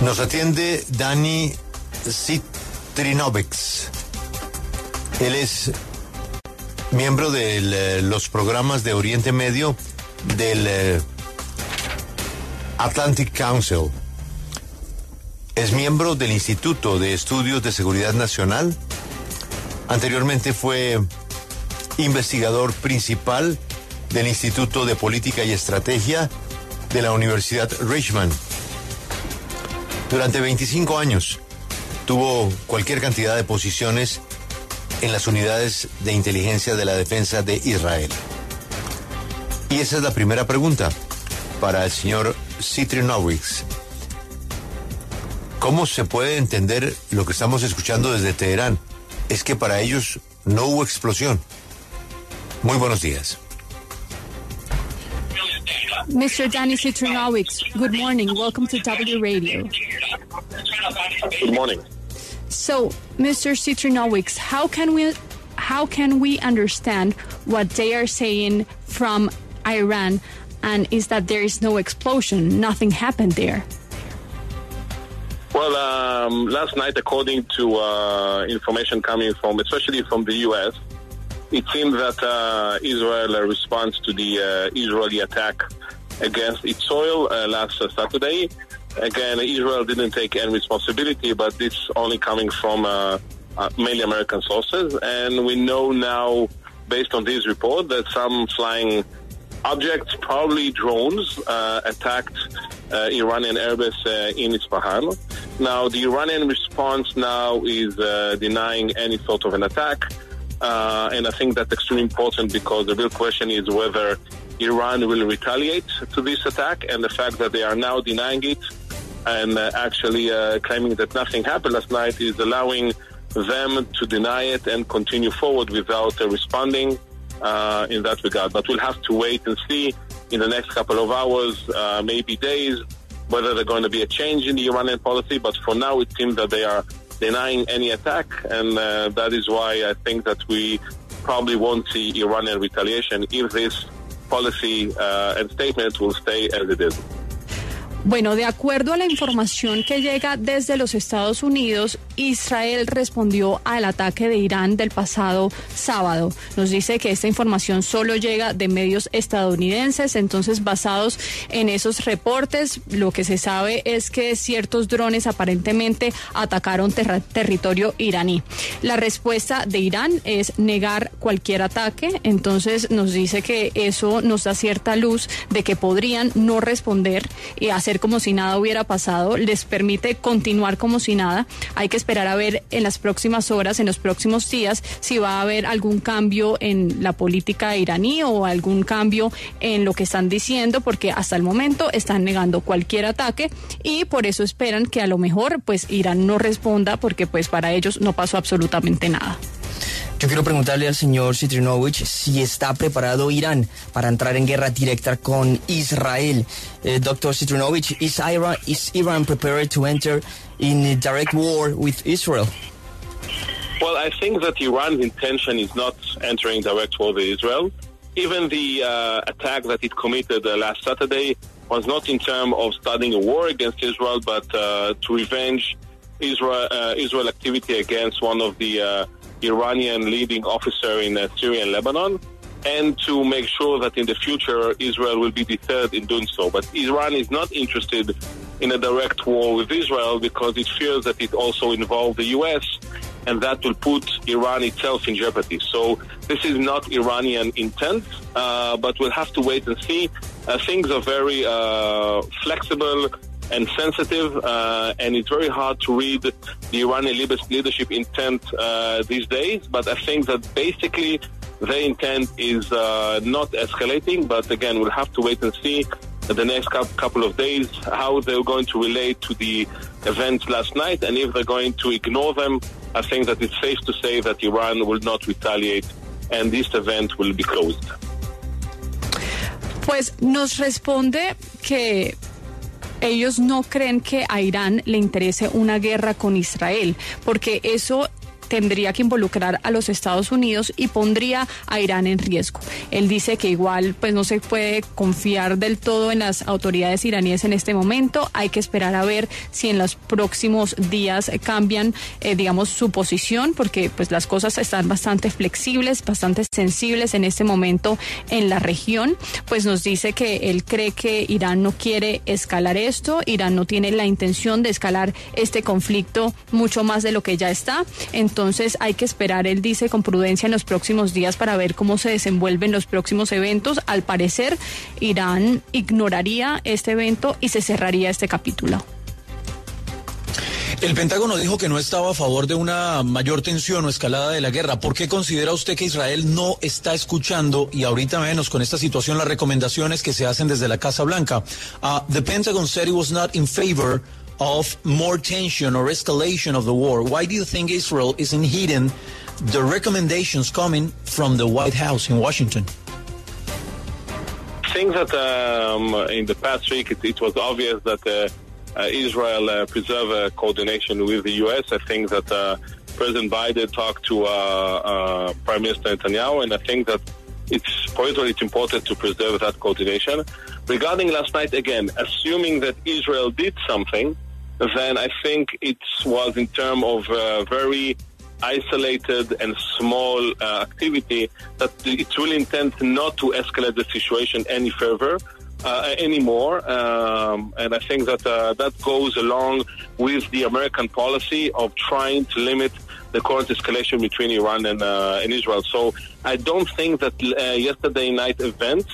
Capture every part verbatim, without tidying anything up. Nos atiende Dani Citrinovex. Él es miembro de los programas de Oriente Medio del Atlantic Council. Es miembro del Instituto de Estudios de Seguridad Nacional. Anteriormente fue investigador principal del Instituto de Política y Estrategia de la Universidad Richmond. Durante veinticinco años tuvo cualquier cantidad de posiciones en las unidades de inteligencia de la defensa de Israel. Y esa es la primera pregunta para el señor Citrinovex. ¿Cómo se puede entender lo que estamos escuchando desde Teherán? Es que para ellos no hubo explosión. Muy buenos días. Mister Dani Citrinovex, good morning. Welcome to W Radio. Good morning. So, Mister Citrinovex, how can we how can we understand what they are saying from Iran, and is that there is no explosion, nothing happened there? Well, um, last night, according to uh, information coming from, especially from the U S, it seems that uh, Israel responds to the uh, Israeli attack against its soil uh, last uh, Saturday. Again, Israel didn't take any responsibility, but this only coming from uh, uh, mainly American sources. And we know now, based on this report, that some flying objects, probably drones, uh, attacked uh, Iranian airbase uh, in Isfahan. Now, the Iranian response now is uh, denying any sort of an attack. Uh, and I think that's extremely important because the real question is whether Iran will retaliate to this attack. And the fact that they are now denying it and uh, actually uh, claiming that nothing happened last night is allowing them to deny it and continue forward without uh, responding. Uh, in that regard, but we'll have to wait and see in the next couple of hours, uh, maybe days, whether there's going to be a change in the Iranian policy. But for now, it seems that they are denying any attack, and uh, that is why I think that we probably won't see Iranian retaliation if this policy uh, and statement will stay as it is. Bueno, de acuerdo a la información que llega desde los Estados Unidos, Israel respondió al ataque de Irán del pasado sábado. Nos dice que esta información solo llega de medios estadounidenses, entonces basados en esos reportes, lo que se sabe es que ciertos drones aparentemente atacaron ter- territorio iraní. La respuesta de Irán es negar cualquier ataque, entonces nos dice que eso nos da cierta luz de que podrían no responder y hacer como si nada hubiera pasado, les permite continuar como si nada. Hay que esperar a ver en las próximas horas, en los próximos días, si va a haber algún cambio en la política iraní o algún cambio en lo que están diciendo, porque hasta el momento están negando cualquier ataque y por eso esperan que a lo mejor pues Irán no responda, porque pues para ellos no pasó absolutamente nada. Yo quiero preguntarle al señor Citrinovex si está preparado Irán para entrar en guerra directa con Israel. Uh, Doctor Citrinovex, is Iran is Iran prepared to enter in a direct war with Israel? Well, I think that Iran's intention is not entering direct war with Israel. Even the uh, attack that it committed uh, last Saturday was not in terms of starting a war against Israel, but uh, to revenge Israel uh, Israel activity against one of the uh, Iranian leading officer in uh, Syria and Lebanon, and to make sure that in the future Israel will be deterred in doing so. But Iran is not interested in a direct war with Israel because it fears that it also involves the U S and that will put Iran itself in jeopardy. So this is not Iranian intent, uh, but we'll have to wait and see. Uh, things are very uh, flexible and sensitive, uh, and it's very hard to read the Iranian leadership intent uh, these days, but I think that basically their intent is uh, not escalating, but again, we'll have to wait and see the next couple of days how they're going to relate to the events last night, and if they're going to ignore them. I think that it's safe to say that Iran will not retaliate, and this event will be closed. Pues nos responde que ellos no creen que a Irán le interese una guerra con Israel, porque eso tendría que involucrar a los Estados Unidos y pondría a Irán en riesgo. Él dice que igual pues no se puede confiar del todo en las autoridades iraníes en este momento, hay que esperar a ver si en los próximos días cambian eh, digamos su posición, porque pues las cosas están bastante flexibles, bastante sensibles en este momento en la región. Pues nos dice que él cree que Irán no quiere escalar esto, Irán no tiene la intención de escalar este conflicto mucho más de lo que ya está, entonces hay que esperar, él dice, con prudencia en los próximos días para ver cómo se desenvuelven los próximos eventos. Al parecer, Irán ignoraría este evento y se cerraría este capítulo. El Pentágono dijo que no estaba a favor de una mayor tensión o escalada de la guerra. ¿Por qué considera usted que Israel no está escuchando, y ahorita menos con esta situación, las recomendaciones que se hacen desde la Casa Blanca? Uh, the Pentagon said it was not in favor of more tension or escalation of the war. Why do you think Israel isn't heeding the recommendations coming from the White House in Washington? I think that um, in the past week it, it was obvious that uh, Uh, Israel uh, preserve uh, coordination with the U S. I think that uh, President Biden talked to uh, uh, Prime Minister Netanyahu, and I think that it's politically it's important to preserve that coordination. Regarding last night, again, assuming that Israel did something, then I think it was in terms of uh, very isolated and small uh, activity that it really intends not to escalate the situation any further. Uh, anymore, um, and I think that uh, that goes along with the American policy of trying to limit the current escalation between Iran and, uh, and Israel. So I don't think that uh, yesterday night events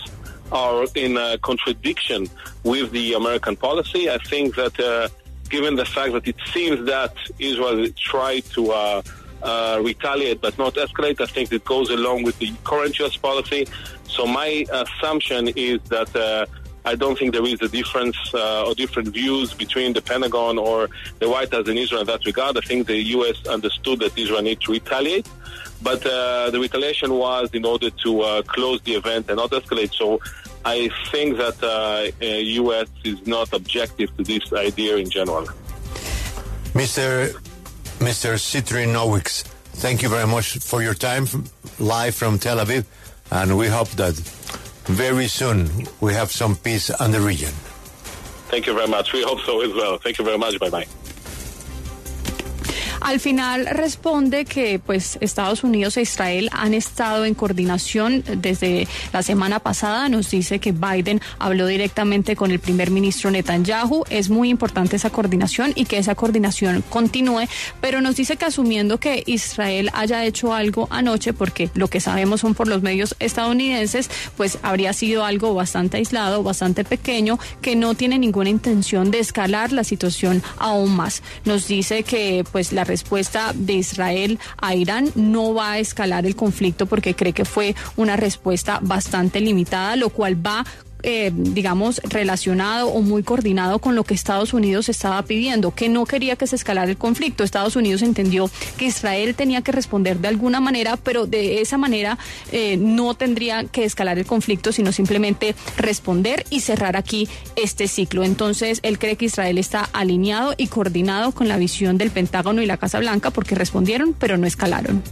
are in uh, contradiction with the American policy. I think that uh, given the fact that it seems that Israel tried to uh, uh, retaliate but not escalate, I think it goes along with the current U S policy. So my assumption is that uh, I don't think there is a difference uh, or different views between the Pentagon or the White House and Israel in that regard. I think the U S understood that Israel needs to retaliate, but uh, the retaliation was in order to uh, close the event and not escalate. So I think that uh, the U S is not objective to this idea in general. Mister Mister Citrinowicz, thank you very much for your time, live from Tel Aviv. And we hope that very soon we have some peace in the region. Thank you very much. We hope so as well. Thank you very much. Bye-bye. Al final responde que pues Estados Unidos e Israel han estado en coordinación desde la semana pasada. Nos dice que Biden habló directamente con el primer ministro Netanyahu. Es muy importante esa coordinación y que esa coordinación continúe, pero nos dice que asumiendo que Israel haya hecho algo anoche, porque lo que sabemos son por los medios estadounidenses, pues habría sido algo bastante aislado, bastante pequeño, que no tiene ninguna intención de escalar la situación aún más. Nos dice que pues la respuesta de Israel a Irán no va a escalar el conflicto porque cree que fue una respuesta bastante limitada, lo cual va Eh, digamos, relacionado o muy coordinado con lo que Estados Unidos estaba pidiendo, que no quería que se escalara el conflicto. Estados Unidos entendió que Israel tenía que responder de alguna manera, pero de esa manera eh, no tendría que escalar el conflicto, sino simplemente responder y cerrar aquí este ciclo. Entonces, él cree que Israel está alineado y coordinado con la visión del Pentágono y la Casa Blanca porque respondieron, pero no escalaron.